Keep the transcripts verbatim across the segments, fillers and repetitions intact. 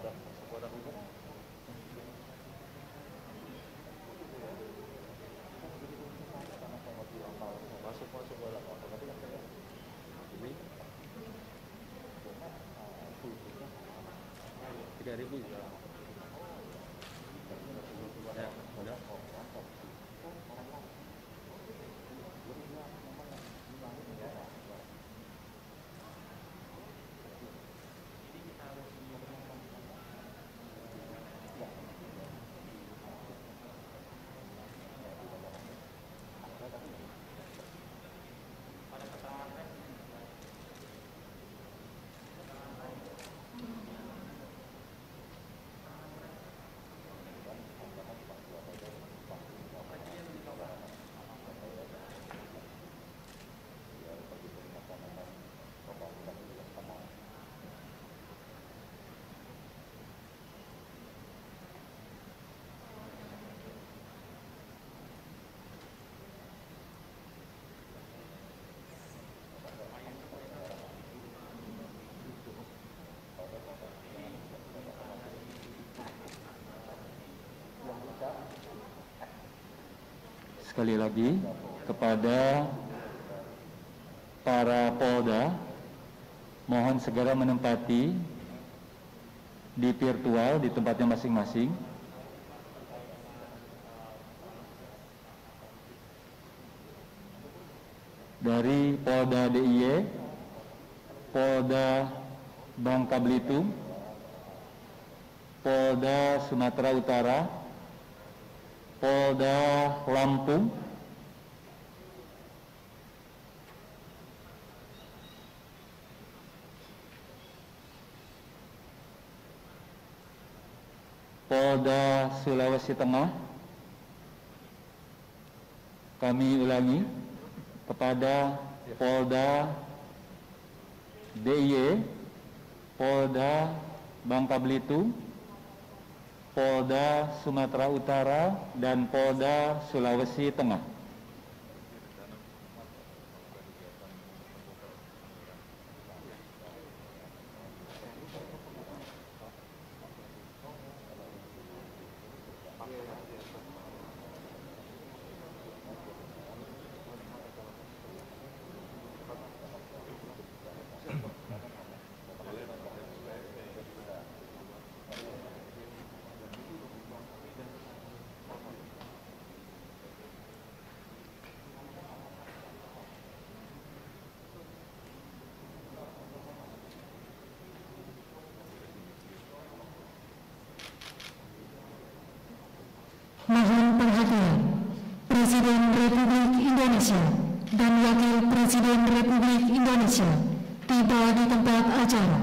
badan badan hukum. Masuk masuk dalam otomatis kan saya ini tiga ribu ya. Sekali lagi kepada para Polda, mohon segera menempati di virtual di tempatnya masing-masing. Dari Polda D I Y, Polda Bangka Belitung, Polda Sumatera Utara, Polda Lampung, Polda Sulawesi Tengah, kami ulangi kepada Polda D I Y, Polda Bangka Belitung, Polda Sumatera Utara, dan Polda Sulawesi Tengah. Mohon perhatian, Presiden Republik Indonesia dan Wakil Presiden Republik Indonesia tiba di tempat acara.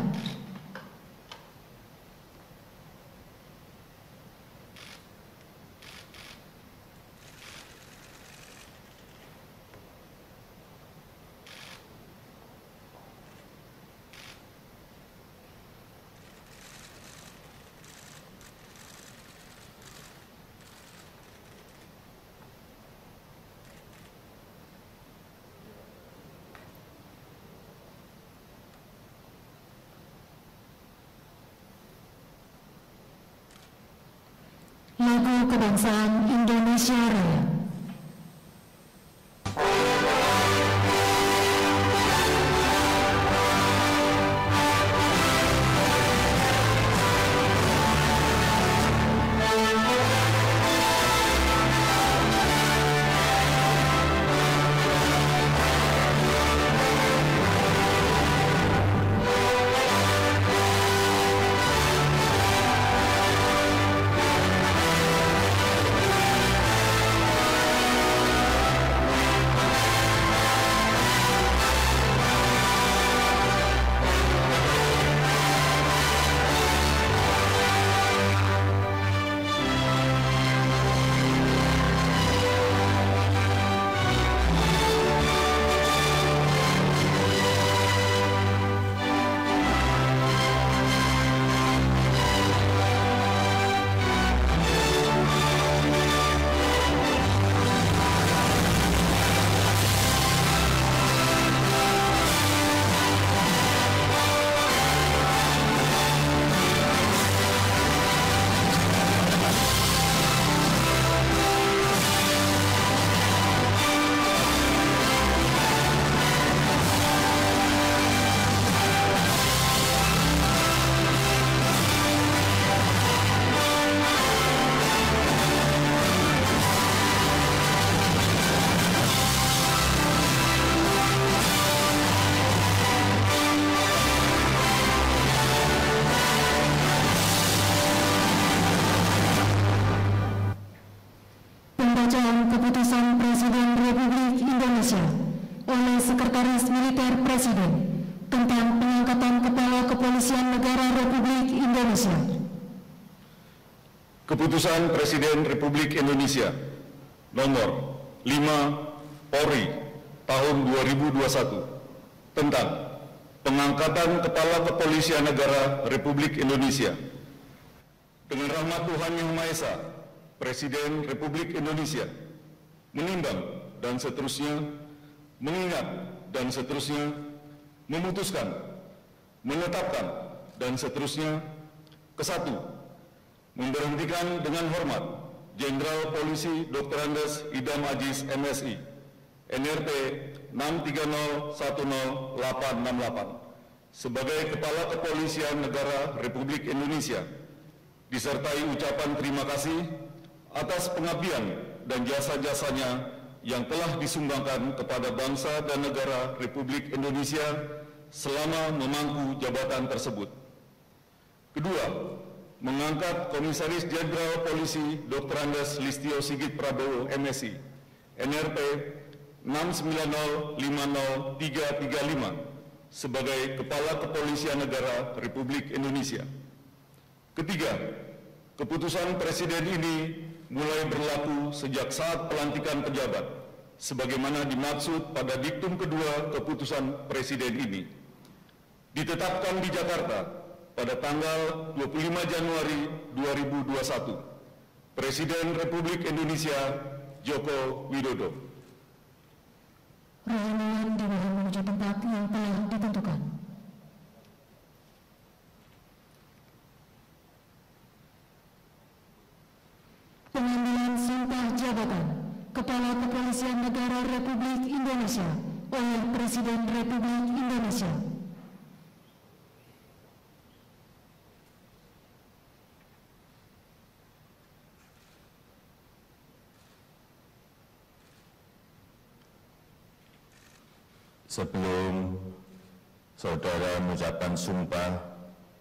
Lagu kebangsaan Indonesia Raya. negara Republik Indonesia. Keputusan Presiden Republik Indonesia nomor lima Polri tahun dua ribu dua puluh satu tentang pengangkatan Kepala Kepolisian Negara Republik Indonesia. Dengan rahmat Tuhan Yang Maha Esa, Presiden Republik Indonesia menimbang dan seterusnya, mengingat dan seterusnya, memutuskan, menetapkan dan seterusnya. Kesatu, memberhentikan dengan hormat Jenderal Polisi Doktor Andes Idam Aziz M Si N R T enam tiga nol satu nol delapan enam delapan sebagai Kepala Kepolisian Negara Republik Indonesia, disertai ucapan terima kasih atas pengabdian dan jasa-jasanya yang telah disumbangkan kepada bangsa dan negara Republik Indonesia selama memangku jabatan tersebut. Kedua, mengangkat Komisaris Jenderal Polisi Doktor Andes Listyo Sigit Prabowo M Si N R P enam sembilan nol lima nol tiga tiga lima sebagai Kepala Kepolisian Negara Republik Indonesia. Ketiga, keputusan Presiden ini mulai berlaku sejak saat pelantikan pejabat, sebagaimana dimaksud pada diktum kedua keputusan Presiden ini. Ditetapkan di Jakarta pada tanggal dua puluh lima Januari dua ribu dua puluh satu, Presiden Republik Indonesia Joko Widodo. Rombongan dimohon menuju tempat yang telah ditentukan. Pengambilan sumpah jabatan Kepala Kepolisian Negara Republik Indonesia oleh Presiden Republik Indonesia. Sebelum saudara mengucapkan sumpah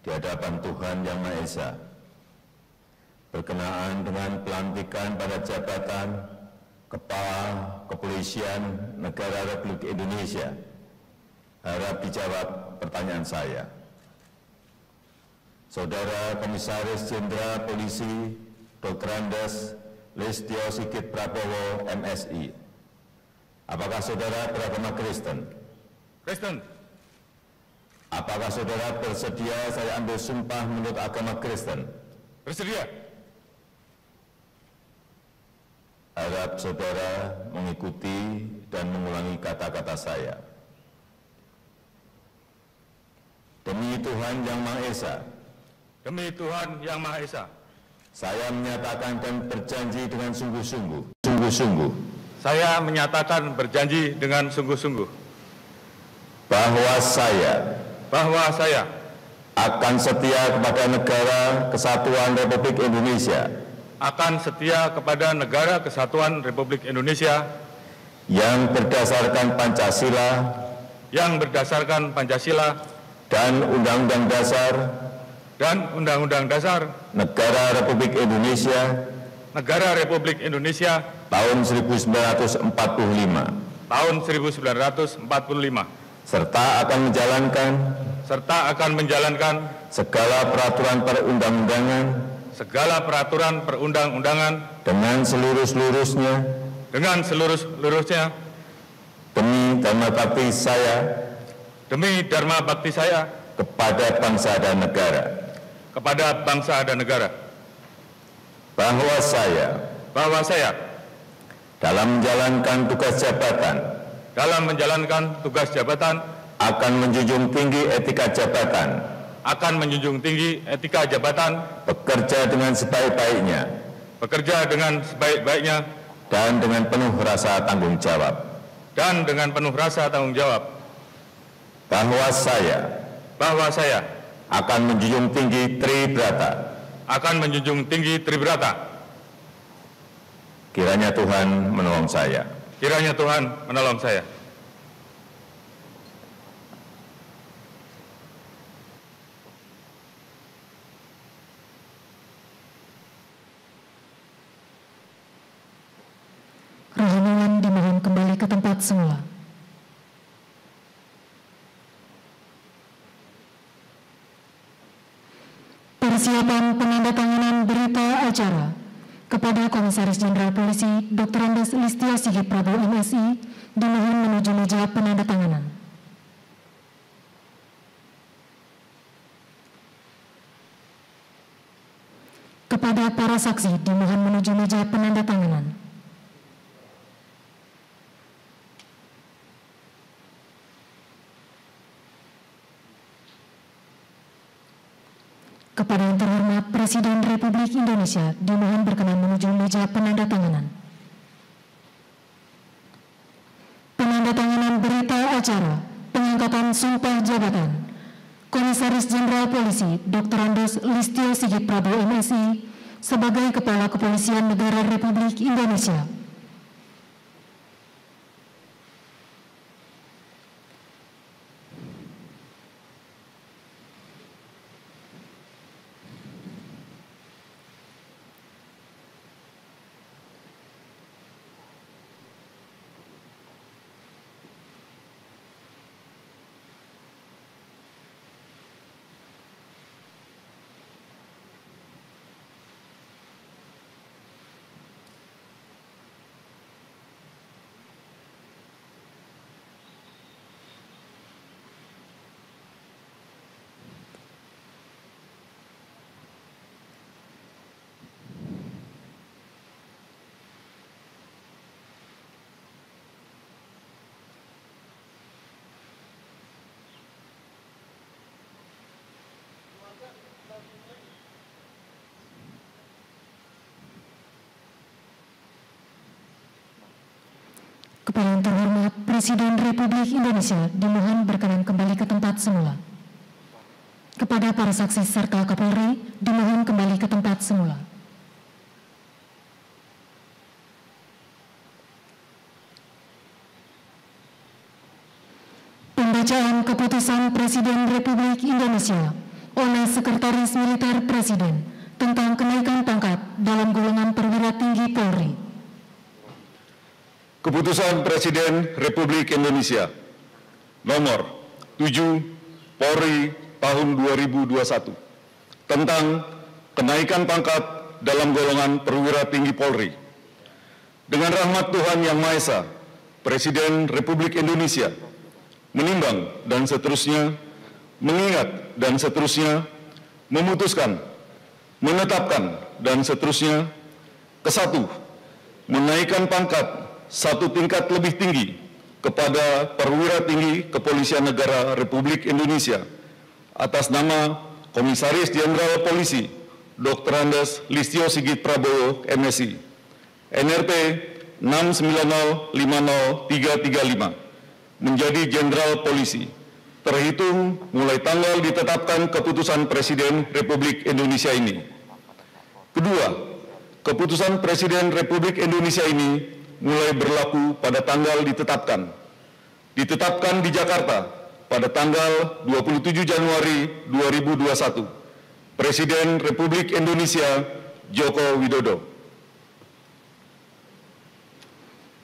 di hadapan Tuhan Yang Maha Esa, berkenaan dengan pelantikan pada jabatan Kepala Kepolisian Negara Republik Indonesia, harap dijawab pertanyaan saya. Saudara Komisaris Jenderal Polisi Doktor Andes Listyo Sigit Prabowo M Si, apakah saudara beragama Kristen? Kristen. Apakah saudara bersedia saya ambil sumpah menurut agama Kristen? Bersedia. Harap saudara mengikuti dan mengulangi kata-kata saya. Demi Tuhan Yang Maha Esa. Demi Tuhan Yang Maha Esa. Saya menyatakan dan berjanji dengan sungguh-sungguh. Sungguh-sungguh. Saya menyatakan berjanji dengan sungguh-sungguh. Bahwa saya. Bahwa saya. Akan setia kepada negara kesatuan Republik Indonesia. Akan setia kepada negara kesatuan Republik Indonesia yang berdasarkan Pancasila yang berdasarkan Pancasila dan Undang-Undang Dasar dan Undang-Undang Dasar Negara Republik Indonesia Negara Republik Indonesia tahun seribu sembilan ratus empat puluh lima tahun seribu sembilan ratus empat puluh lima serta akan menjalankan serta akan menjalankan segala peraturan perundang-undangan segala peraturan perundang-undangan dengan seluruh-seluruhnya dengan seluruh-seluruhnya demi dharma bakti saya demi dharma bakti saya kepada bangsa dan negara kepada bangsa dan negara bahwa saya bahwa saya dalam menjalankan tugas jabatan dalam menjalankan tugas jabatan akan menjunjung tinggi etika jabatan akan menjunjung tinggi etika jabatan, bekerja dengan sebaik-baiknya, bekerja dengan sebaik-baiknya, dan dengan penuh rasa tanggung jawab, dan dengan penuh rasa tanggung jawab, bahwa saya, bahwa saya akan menjunjung tinggi tribrata, akan menjunjung tinggi tribrata. Kiranya Tuhan menolong saya. Kiranya Tuhan menolong saya. Rombongan dimohon kembali ke tempat semula. Persiapan penandatanganan berita acara kepada Komisaris Jenderal Polisi Doktor Andes Listyo Sigit Prabowo M Si dimohon menuju meja penandatanganan. Kepada para saksi dimohon menuju meja penandatanganan. Kepada yang terhormat Presiden Republik Indonesia dimohon berkenan menuju meja penandatanganan. Penandatanganan berita acara pengangkatan sumpah jabatan Komisaris Jenderal Polisi Doktor Andes Listyo Sigit Prabowo M Si sebagai Kepala Kepolisian Negara Republik Indonesia. Yang terhormat Presiden Republik Indonesia dimohon berkenan kembali ke tempat semula. Kepada para saksi serta Kapolri dimohon kembali ke tempat semula. Pembacaan keputusan Presiden Republik Indonesia oleh Sekretaris Militer Presiden tentang kenaikan pangkat dalam golongan perwira tinggi Polri. Keputusan Presiden Republik Indonesia nomor tujuh Polri tahun dua ribu dua puluh satu tentang kenaikan pangkat dalam golongan perwira tinggi Polri. Dengan rahmat Tuhan Yang Maha Esa, Presiden Republik Indonesia menimbang dan seterusnya, mengingat dan seterusnya, memutuskan, menetapkan dan seterusnya, kesatu, menaikkan pangkat satu tingkat lebih tinggi kepada perwira tinggi Kepolisian Negara Republik Indonesia atas nama Komisaris Jenderal Polisi Doktor Andes Listyo Sigit Prabowo M Si N R P enam sembilan nol lima nol tiga tiga lima menjadi Jenderal Polisi terhitung mulai tanggal ditetapkan keputusan Presiden Republik Indonesia ini. Kedua, keputusan Presiden Republik Indonesia ini mulai berlaku pada tanggal ditetapkan. Ditetapkan di Jakarta pada tanggal dua puluh tujuh Januari dua ribu dua puluh satu. Presiden Republik Indonesia Joko Widodo.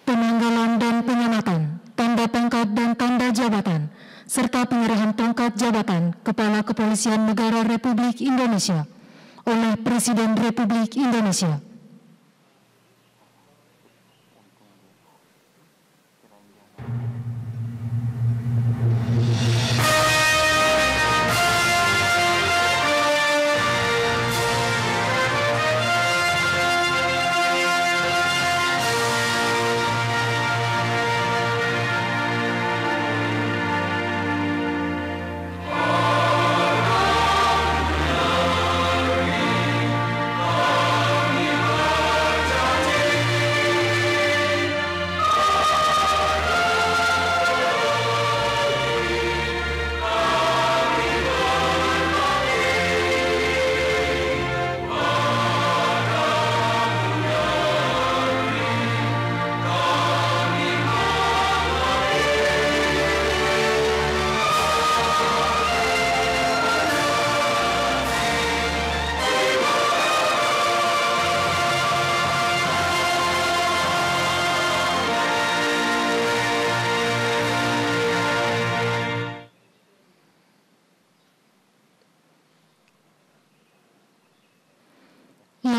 Penanggalan dan penyelamatan tanda pangkat dan tanda jabatan serta penyerahan pangkat jabatan Kepala Kepolisian Negara Republik Indonesia oleh Presiden Republik Indonesia.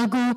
Lagu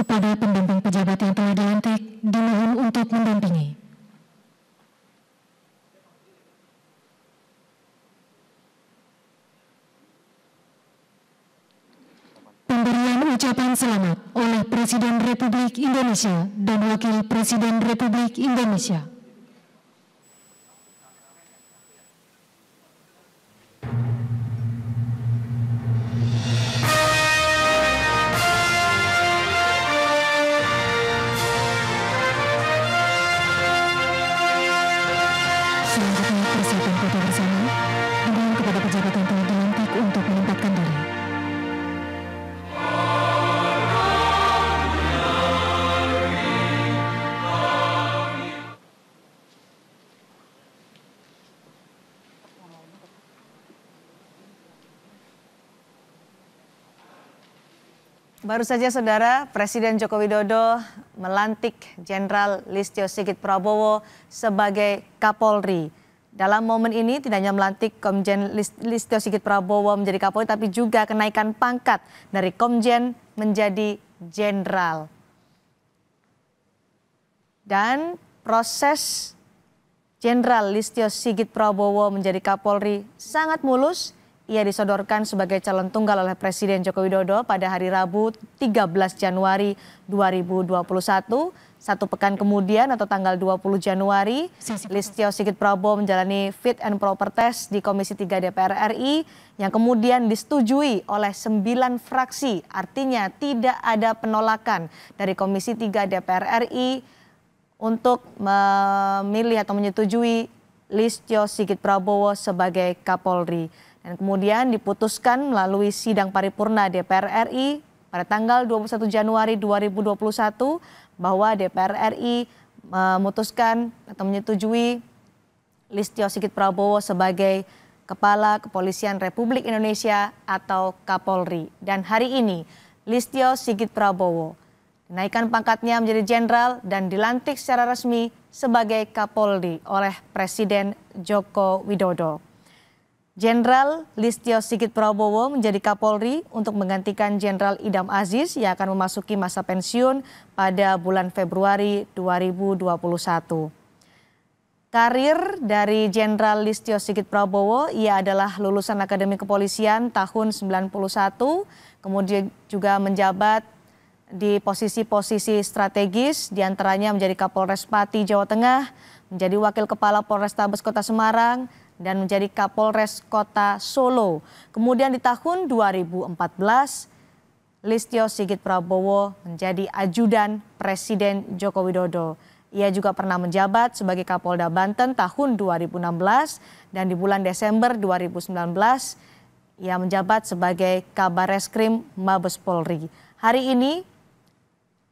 Kepada pendamping pejabat yang telah dilantik, dimohon untuk mendampingi. Pemberian ucapan selamat oleh Presiden Republik Indonesia dan Wakil Presiden Republik Indonesia. Baru saja saudara, Presiden Joko Widodo melantik Jenderal Listyo Sigit Prabowo sebagai Kapolri. Dalam momen ini tidak hanya melantik Komjen Listyo Sigit Prabowo menjadi Kapolri, tapi juga kenaikan pangkat dari Komjen menjadi Jenderal. Dan proses Jenderal Listyo Sigit Prabowo menjadi Kapolri sangat mulus. Ia disodorkan sebagai calon tunggal oleh Presiden Joko Widodo pada hari Rabu tiga belas Januari dua ribu dua puluh satu. Satu pekan kemudian atau tanggal dua puluh Januari, Listyo Sigit Prabowo menjalani fit and proper test di Komisi tiga D P R R I yang kemudian disetujui oleh sembilan fraksi. Artinya tidak ada penolakan dari Komisi tiga D P R R I untuk memilih atau menyetujui Listyo Sigit Prabowo sebagai Kapolri. Dan kemudian diputuskan melalui sidang paripurna D P R R I pada tanggal dua puluh satu Januari dua ribu dua puluh satu bahwa D P R R I memutuskan atau menyetujui Listyo Sigit Prabowo sebagai Kepala Kepolisian Republik Indonesia atau Kapolri. Dan hari ini Listyo Sigit Prabowo naikkan pangkatnya menjadi jenderal dan dilantik secara resmi sebagai Kapolri oleh Presiden Joko Widodo. Jenderal Listyo Sigit Prabowo menjadi Kapolri untuk menggantikan Jenderal Idam Aziz yang akan memasuki masa pensiun pada bulan Februari dua ribu dua puluh satu. Karir dari Jenderal Listyo Sigit Prabowo, ia adalah lulusan Akademi Kepolisian tahun sembilan puluh satu, kemudian juga menjabat di posisi-posisi strategis, diantaranya menjadi Kapolres Pati, Jawa Tengah, menjadi Wakil Kepala Polrestabes Kota Semarang, dan menjadi Kapolres Kota Solo. Kemudian di tahun dua ribu empat belas, Listyo Sigit Prabowo menjadi ajudan Presiden Joko Widodo. Ia juga pernah menjabat sebagai Kapolda Banten tahun dua ribu enam belas dan di bulan Desember dua ribu sembilan belas Ia menjabat sebagai Kabareskrim Mabes Polri. Hari ini,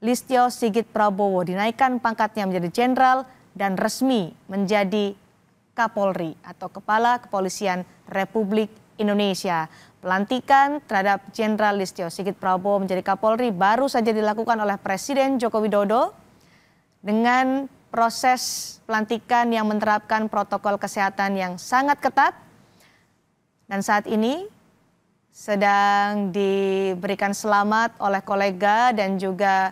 Listyo Sigit Prabowo dinaikkan pangkatnya menjadi jenderal dan resmi menjadi Kapolri atau Kepala Kepolisian Republik Indonesia. Pelantikan terhadap Jenderal Listyo Sigit Prabowo menjadi Kapolri baru saja dilakukan oleh Presiden Joko Widodo dengan proses pelantikan yang menerapkan protokol kesehatan yang sangat ketat. Dan saat ini sedang diberikan selamat oleh kolega dan juga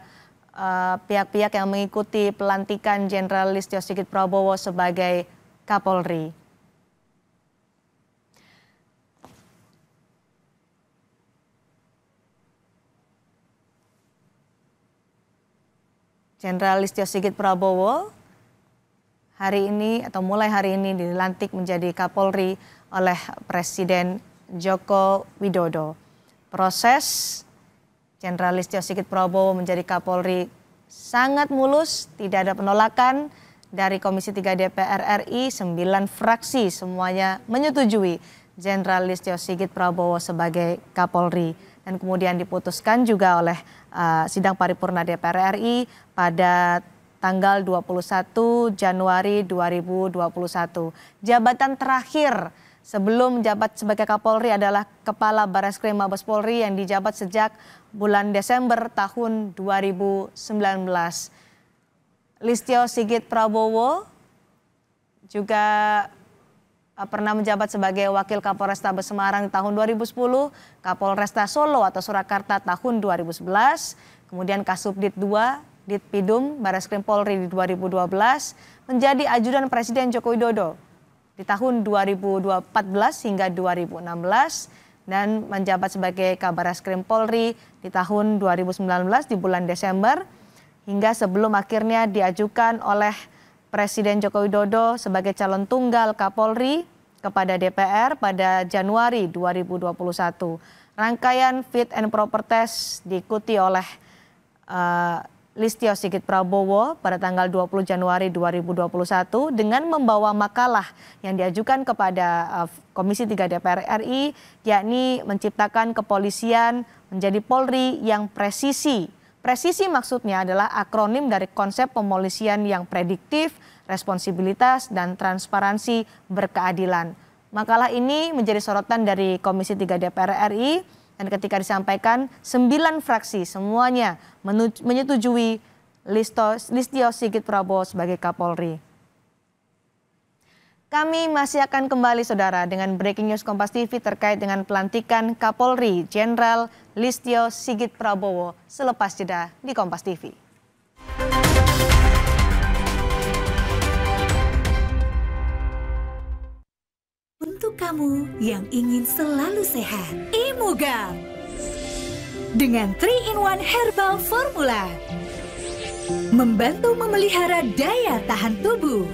pihak-pihak uh, yang mengikuti pelantikan Jenderal Listyo Sigit Prabowo sebagai Kapolri. Jenderal Listyo Sigit Prabowo hari ini atau mulai hari ini dilantik menjadi Kapolri oleh Presiden Joko Widodo. Proses Jenderal Listyo Sigit Prabowo menjadi Kapolri sangat mulus, tidak ada penolakan dari Komisi tiga D P R R I, sembilan fraksi semuanya menyetujui Jenderal Listyo Sigit Prabowo sebagai Kapolri. Dan kemudian diputuskan juga oleh uh, sidang paripurna D P R R I pada tanggal dua puluh satu Januari dua ribu dua puluh satu. Jabatan terakhir sebelum menjabat sebagai Kapolri adalah Kepala Bareskrim Mabes Polri yang dijabat sejak bulan Desember tahun dua ribu sembilan belas. Listyo Sigit Prabowo juga pernah menjabat sebagai Wakil Kapolresta Semarang tahun dua ribu sepuluh, Kapolresta Solo atau Surakarta tahun dua ribu sebelas, kemudian Kasubdit dua Ditpidum Bareskrim Polri di dua ribu dua belas, menjadi ajudan Presiden Joko Widodo di tahun dua ribu empat belas hingga dua ribu enam belas dan menjabat sebagai Kabareskrim Polri di tahun dua ribu sembilan belas di bulan Desember hingga sebelum akhirnya diajukan oleh Presiden Joko Widodo sebagai calon tunggal Kapolri kepada D P R pada Januari dua ribu dua puluh satu. Rangkaian fit and proper test diikuti oleh uh, Listyo Sigit Prabowo pada tanggal dua puluh Januari dua ribu dua puluh satu dengan membawa makalah yang diajukan kepada Komisi tiga D P R R I, yakni menciptakan kepolisian menjadi Polri yang presisi. Presisi maksudnya adalah akronim dari konsep pemolisian yang prediktif, responsibilitas, dan transparansi berkeadilan. Makalah ini menjadi sorotan dari Komisi tiga D P R R I. Dan ketika disampaikan, sembilan fraksi semuanya menyetujui Listyo Sigit Prabowo sebagai Kapolri. Kami masih akan kembali, saudara, dengan breaking news Kompas T V terkait dengan pelantikan Kapolri Jenderal Listyo Sigit Prabowo selepas jeda di Kompas T V. Kamu yang ingin selalu sehat, Imugam dengan three in one herbal formula membantu memelihara daya tahan tubuh.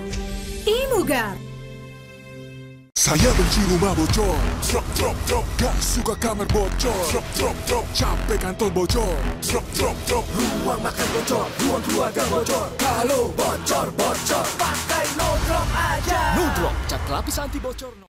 Imugam. Saya benci rumah bocor, drop drop drop. Gak suka kamar bocor, drop drop drop. Capek kantor bocor, drop drop drop. Ruang makan bocor, ruang keluarga bocor. Kalau bocor bocor, pakai no drop aja. No drop, cat lapis anti bocor. No.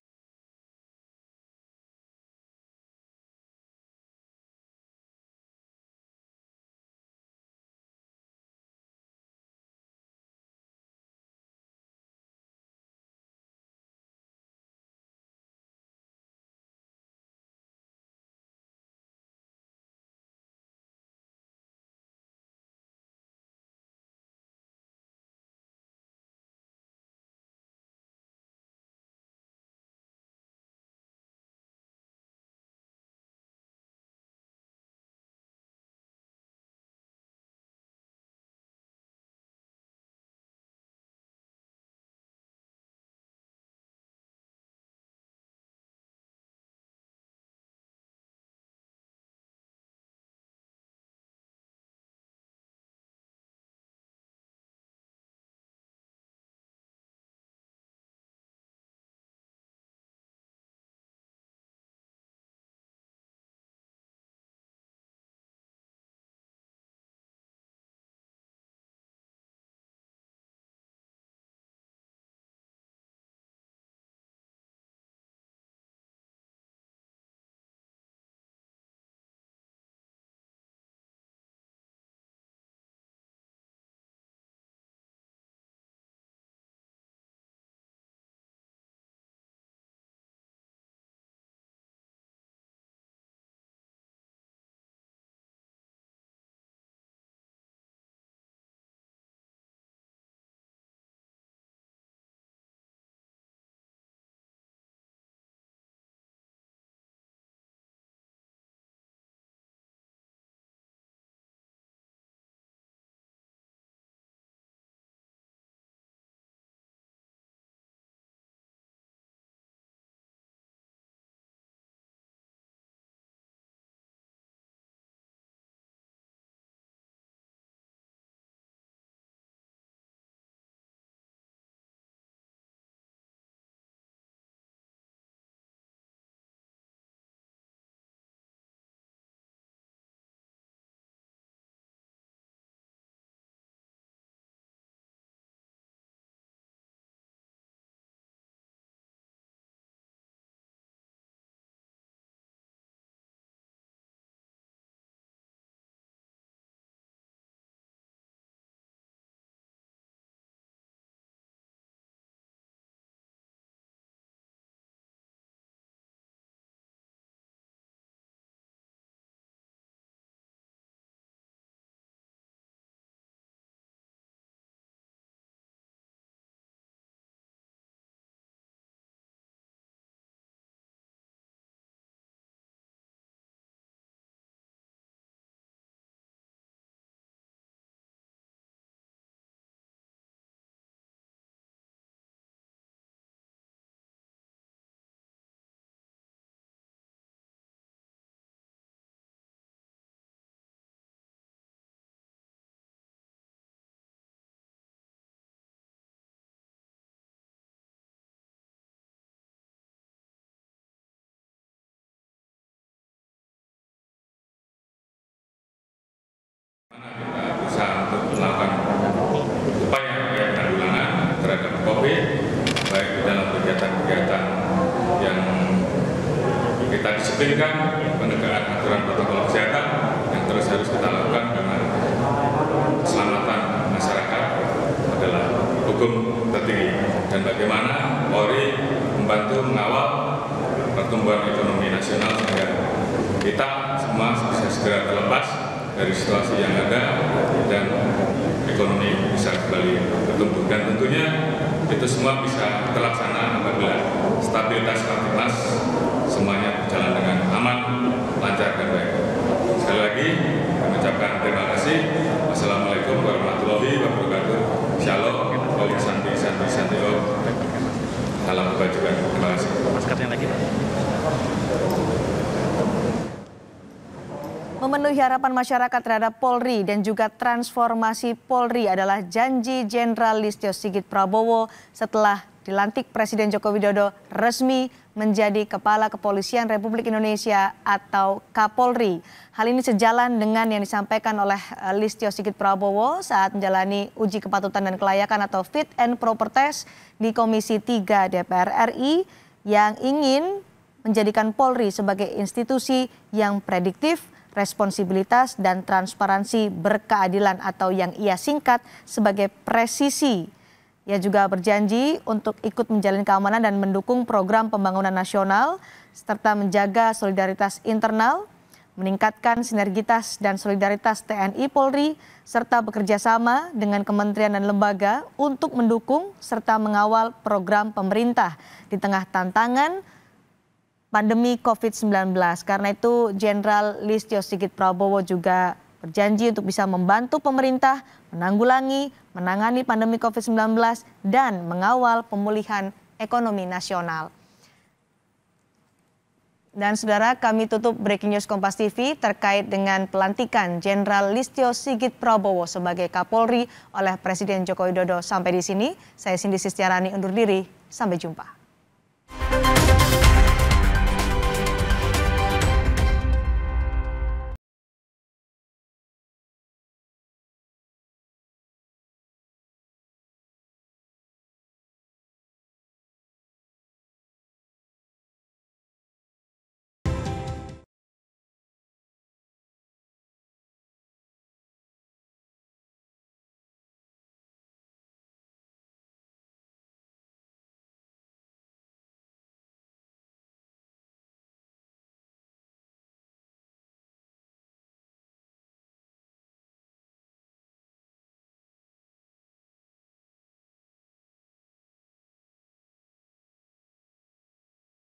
segera terlepas dari situasi yang ada dan ekonomi bisa kembali bertumbuh. Dan tentunya itu semua bisa terlaksana apabila stabilitas stabilitas semuanya berjalan dengan aman, lancar dan baik. Sekali lagi saya mengucapkan terima kasih. Wassalamualaikum warahmatullahi wabarakatuh. Shalom. Oli Santi Santi Santi Om. Salam kebajikan. Terima kasih. Maskernya lagi. Memenuhi harapan masyarakat terhadap Polri dan juga transformasi Polri adalah janji Jenderal Listyo Sigit Prabowo setelah dilantik Presiden Joko Widodo resmi menjadi Kepala Kepolisian Republik Indonesia atau Kapolri. Hal ini sejalan dengan yang disampaikan oleh Listyo Sigit Prabowo saat menjalani uji kepatutan dan kelayakan atau fit and proper test di Komisi tiga D P R R I yang ingin menjadikan Polri sebagai institusi yang prediktif, responsibilitas dan transparansi berkeadilan atau yang ia singkat sebagai Presisi. Ia juga berjanji untuk ikut menjalin keamanan dan mendukung program pembangunan nasional serta menjaga solidaritas internal, meningkatkan sinergitas dan solidaritas T N I Polri serta bekerja sama dengan kementerian dan lembaga untuk mendukung serta mengawal program pemerintah di tengah tantangan pandemi COVID sembilan belas. Karena itu Jenderal Listyo Sigit Prabowo juga berjanji untuk bisa membantu pemerintah menanggulangi, menangani pandemi COVID sembilan belas dan mengawal pemulihan ekonomi nasional. Dan saudara, kami tutup breaking news Kompas T V terkait dengan pelantikan Jenderal Listyo Sigit Prabowo sebagai Kapolri oleh Presiden Joko Widodo. Sampai di sini, saya Cindy Sistiarani undur diri. Sampai jumpa.